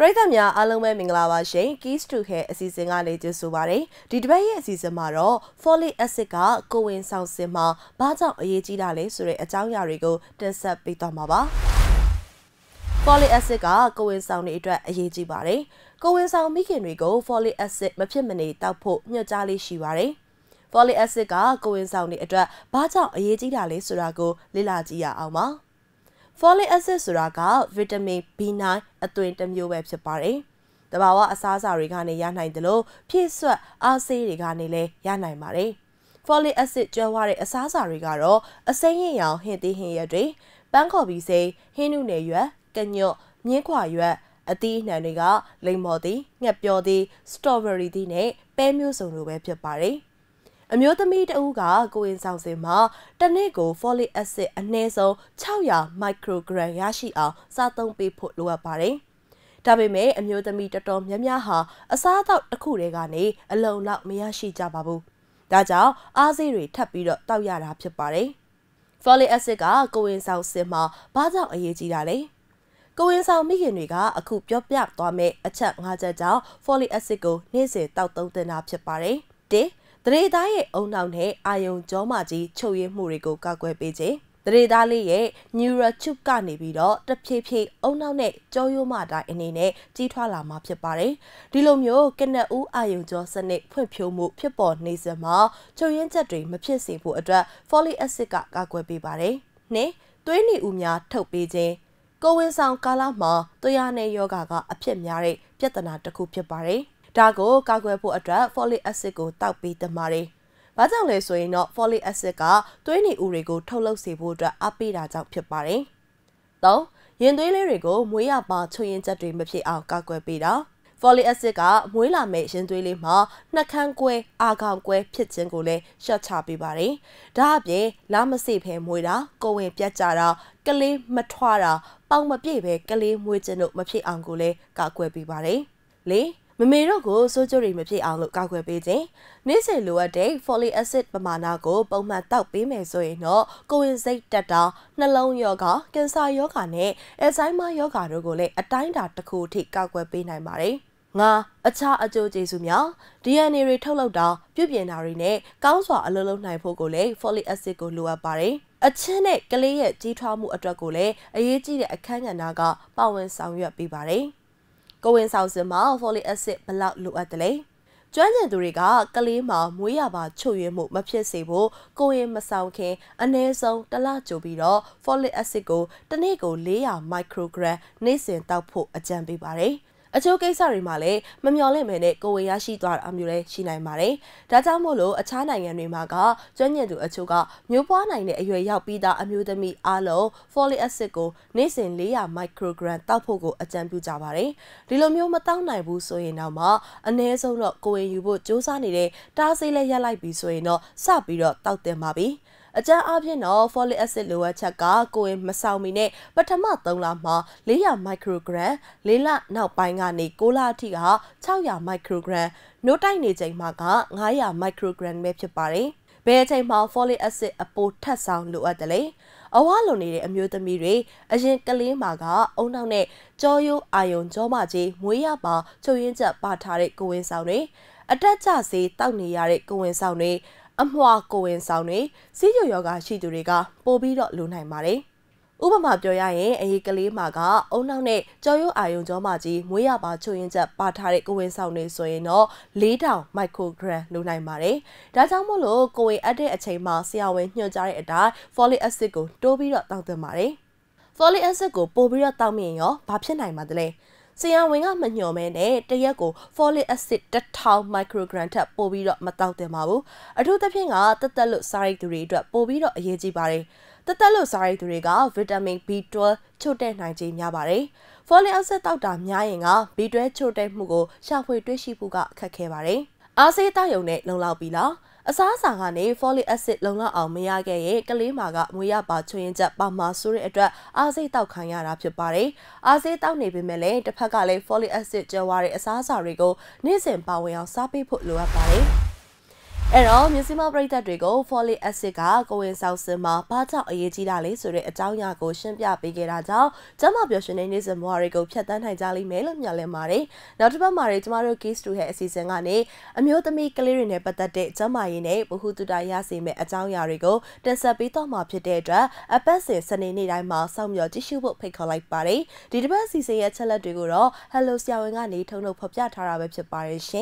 Praithamya Alumwe Minglawa Shane Keys to Hair Assisanga Native Subare, Didway Asisamaro, Folly Asika, Coin Sound Sima, Bata Yejidale, Sure Atanga Rigo, Tessa Pitomaba. Folly Asika, Coin Sound Idra Yejibare, Coin Sound Mikin Rigo, Folly Asik Mapimani, Tapo, Nyatali Shivare. Folly Asika, Coin Sound Idra, Bata Yejidale, Surago, Lilatia Alma. Folic acid suraka, vitamin B9, a 20 ml web separe. The bawa asasa regani yanai de lo, piece asi reganile yanai mare. Folic acid jawari asasa regaro, a saying yao hindi hindre. Banko be say, hinu ne yue, kenyo, nyekwa yue, a di naniga, limodi, nyapyodi, strawberry dine, pemus on the web separe. Amyotamid uga go in sound sema, Danego, folic acid and nasal, chowya, microgram yashi a, satong be put lower pare. Tabime, amyotamid tom yamyaha, a sat out a kuregani, a low loud miyashi jababu. Daja, aziri tapido, tawyara pare. Folic acid go in sound sema, bada a yejidale. Go in sound miginiga, a coop your black tome, a chap haja, folic acid go, nese, tautong tenap pare. De. Three die on down he, Ion Jomaji, Choye Murigo Kakwebiji. Three dali, Nura Chukani Bido, the Pipi, on down he, Joyo Mada in ene, Titala Mapipare. Dilomio, Kenna U Ion Josanic, Pupio Moop, Pipon, Nizama, Choyen Tadri, Mapisi, Puadra, Folly a Sika Kakwebibare. Ne, 20 Umia, Topiji. Go in sound Kalama, Toyane Yogaga, a Pimyare, Piatana to Kupipare. Dago, Gagwepo adra, Folly Asigo, Taupi the Mari. Badale so not Folly Asiga, 20 Urigo, Tolo Sibuda, Apida Pipari. Though, Yendulirigo, Muya Ba, Toyin Dream of the Algagwebida. Folly Asiga, Muila Mason Dulima, Nakangue, Agangue, Pitangule, Shatabi Bari. Dabe, Lamasip Muida, Goin Piatara, Gali Matwara, Bangma Bibe, Gali Muitano Mapi Angule, Gagwebibari. Lee. Mamero go, so jury may be outlook Gagwebiji. Nise lua day, Folly acid, Bamana go, Bowman doubt be may so no, go in say data, Nalon yoga, Kensa yoga ne, as I my yoga rogole, a time that the cool take Gagwebi Naimari. Nga, a cha a joji sumya, Diane Tolo da, Bubianarine, Ganswa a lolo naipogole, Folly acid go lua barre. A chene, Galea, Gitramu a dragole, a yiji a kanyanaga, Bowen sound your bibare. Go in sound the mouth, Folly acid, Palau Luatale. Join the Duriga, Kalima, Muyaba, Choyemu, Mapia Sebo, go in Masauke, Aneso, the Lacho Bido, Folly acid go, the Nego Lea, microgram, Nason, Taupo, a jambi barre. A choke sorry male, Mamole mene, go in Yashi dwar amule, Shinai mare. Data molo, a chana and rimaga, join you a choga, Nupuana, a yapida, amudami, alo, Folly acid go, Nason Lea, microgram, Taupogo, a jambu jabare. Dilomio matana busoinama, a naso not going you both Josanide, Dazile yalai bisoino, Sabiro, Taute mabi. A jar abjeno, Folly acid lower chaga, go in Masaumine, but a matong lama, Lea microgram, Lila now bangani, Gola tia, Tauya microgram, no tiny jay maga, Naya microgram mapipare, Bete ma Folly acid a porta sound lower delay, a wallo need a mutamire, a jinkali maga, onane, Joyo, Ion Jomaji, Muyaba, Joyinja Batari go in soundly, a dajasi, Tauniari go in soundly. Amwa go in soundly, see your yoga shiduriga, Bobby dot Lunai Mare. Ubama Joyae, a Hikali Maga, Onane, Joyo Ion Jomaji, Muyaba Choyinja, Batari go in soundly, so you know, lay down, Michael Grand Lunai Mare. Datamolo, going at the Achema, see how when your jarry a die, Folly acid go, Dobby dot Dr. Mare. Folly acid go, Bobby dot Tamio, Papianai Madele. See how when I'm in your man, eh, the Yago, Folly acid that tau microgram tap, Bobby dot Matal de Mabu. I do the thing out that the look sorry to read, Bobby dot Yejibari. The look sorry to regard, vitamin B12, Chote 19 Yabari. Folly acid out of Nyanga, B12 Chote Mugo, Shafwe to Shipuga Kakebari. I say Tayone, no laubila. A Sasangani, Folly acid longa on Miyage, Kalimaga, Muyaba, Twinja, Bama, Suri, Edra, Aze Taukanya, Rapibari, Aze Taunibi Mele, the Pagale, Folly acid, Jawari, Asasarigo, Nisim Pawe, Sapi, Putlua Pari. Errol Musima Brita Drigo, Folly Asica, going South Sima, Pata, Yetidali, Suri, Italia, Goshen, Pigata, Tama Bioshaninis and Marigo, Chatan, Hidali, Melum Yalemari, Natuba Marit Mario Kiss to her Sisangani, Amyotami Kalirine, but that date Tamaine, who to Diasi met Italia Rigo, then Sabito Mapedra, a passage, Sunny Nidima, some your tissue would pick like Barry, did Bessie say a teller Drigoro, hello Siangani, Tono Popiatara, Webster Parish.